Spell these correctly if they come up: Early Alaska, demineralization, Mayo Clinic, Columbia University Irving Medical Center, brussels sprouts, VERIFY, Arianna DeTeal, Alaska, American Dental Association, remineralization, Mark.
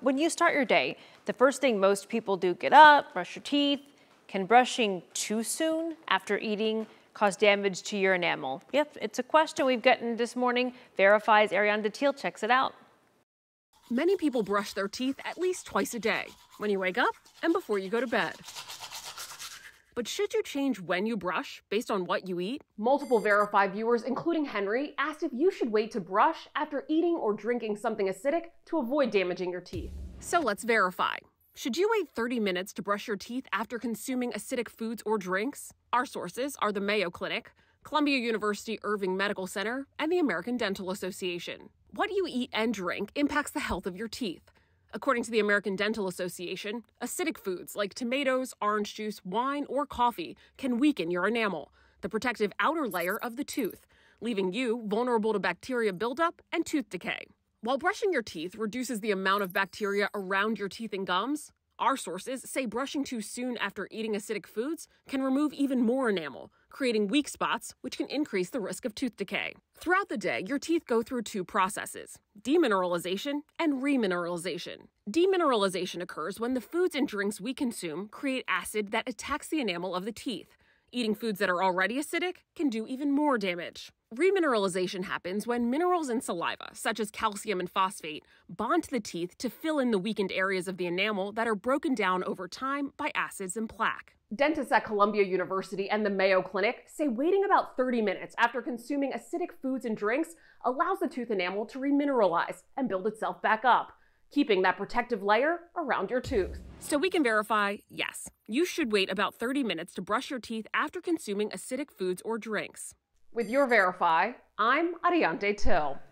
When you start your day, the first thing most people do, get up, brush your teeth. Can brushing too soon after eating cause damage to your enamel? Yep, it's a question we've gotten this morning. Verifies Arianna DeTeal checks it out. Many people brush their teeth at least twice a day, when you wake up and before you go to bed. But should you change when you brush based on what you eat? Multiple Verify viewers, including Henry, asked if you should wait to brush after eating or drinking something acidic to avoid damaging your teeth. So let's verify. Should you wait 30 minutes to brush your teeth after consuming acidic foods or drinks? Our sources are the Mayo Clinic, Columbia University Irving Medical Center, and the American Dental Association. What you eat and drink impacts the health of your teeth. According to the American Dental Association, acidic foods like tomatoes, orange juice, wine, or coffee can weaken your enamel, the protective outer layer of the tooth, leaving you vulnerable to bacteria buildup and tooth decay. While brushing your teeth reduces the amount of bacteria around your teeth and gums, our sources say brushing too soon after eating acidic foods can remove even more enamel, creating weak spots, which can increase the risk of tooth decay. Throughout the day, your teeth go through two processes: demineralization and remineralization. Demineralization occurs when the foods and drinks we consume create acid that attacks the enamel of the teeth. Eating foods that are already acidic can do even more damage. Remineralization happens when minerals in saliva, such as calcium and phosphate, bond to the teeth to fill in the weakened areas of the enamel that are broken down over time by acids and plaque. Dentists at Columbia University and the Mayo Clinic say waiting about 30 minutes after consuming acidic foods and drinks allows the tooth enamel to remineralize and build itself back up, keeping that protective layer around your tooth. So we can verify, yes, you should wait about 30 minutes to brush your teeth after consuming acidic foods or drinks. With your Verify, I'm Arianna DeTeal.